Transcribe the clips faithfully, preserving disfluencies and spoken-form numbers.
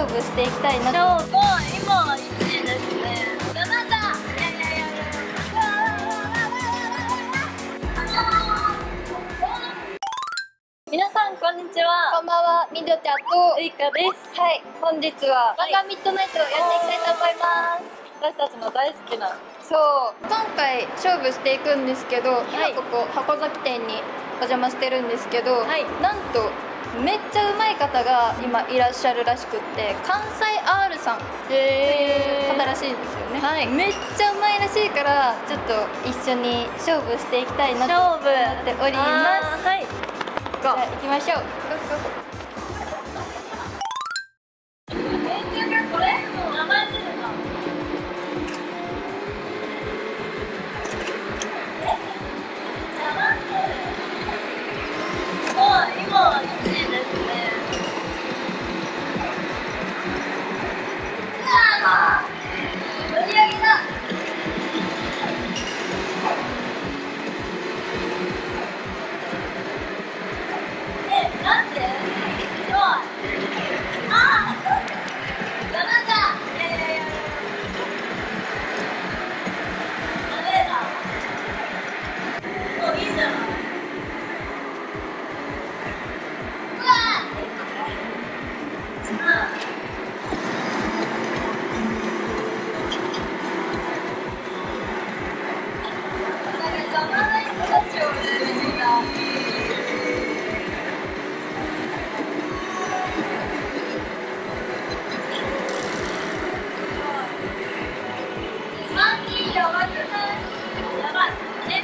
勝負していきたいな。もう今はいちいですね。やばさ。いやいやいやいや。皆さんこんにちは。こんばんは。みどちゃんとゆいかです。はい。本日はマンガミッドナイトをやっていきたいと思います。私たちの大好きな、そう今回勝負していくんですけど、はい、今ここ箱崎店にお邪魔してるんですけど、はい、なんとめっちゃうまい方が今いらっしゃるらしくって、関西 アール さんっていう方らしいんですよね、はい、めっちゃうまいらしいから、ちょっと一緒に勝負していきたいなと思っております、はい、じゃあ行きましょう。これさんびゃ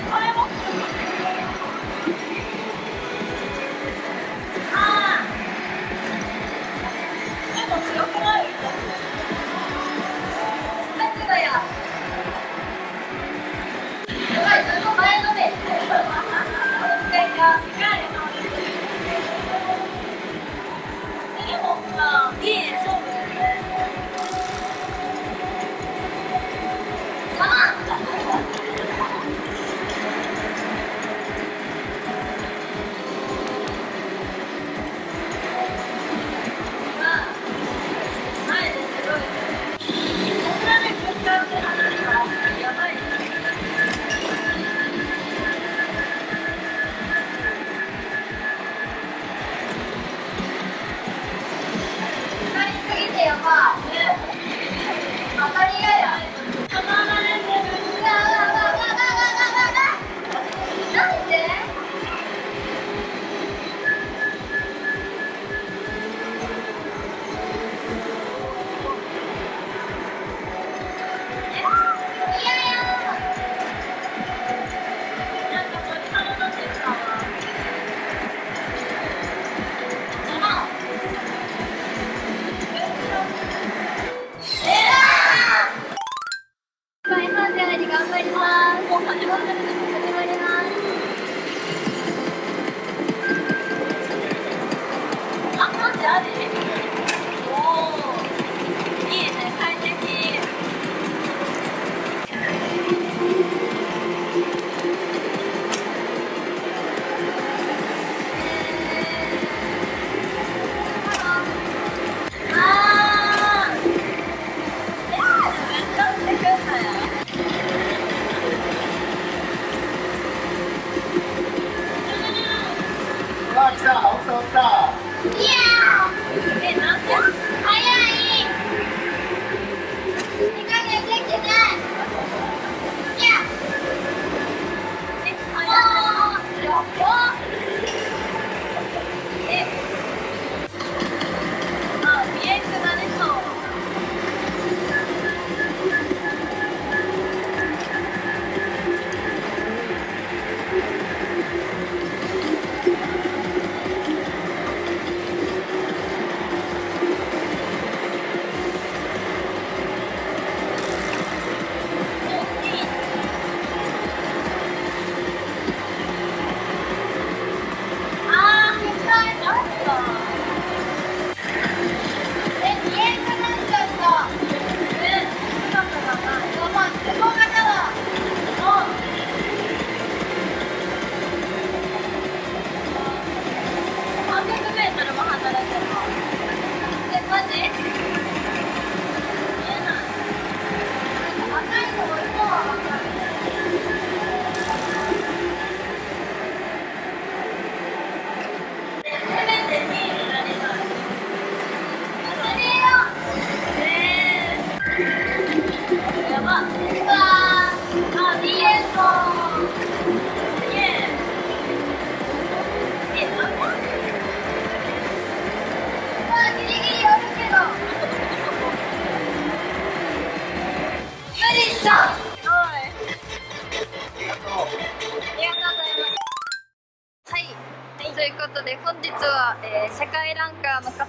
くメートルも離れてるの。え、マジ？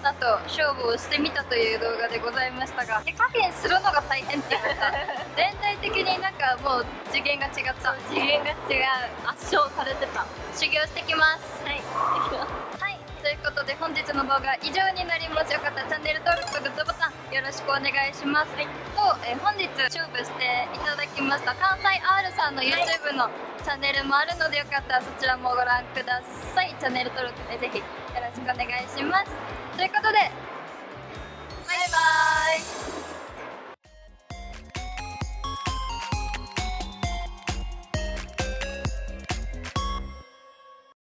方と勝負をしてみたという動画でございましたが、火加減するのが大変って言われた。全体的になんかもう次元が違った。次元が違う。圧勝されてた。修行してきます。はいはい、ということで本日の動画は以上になります。よかったらチャンネル登録とグッドボタンよろしくお願いします。はい、と、えー、本日勝負していただきました関西 R さんの YouTube のチャンネルもあるので、よかったらそちらもご覧ください。チャンネル登録ね、ぜひよろしくお願いします。ということでバイバーイ。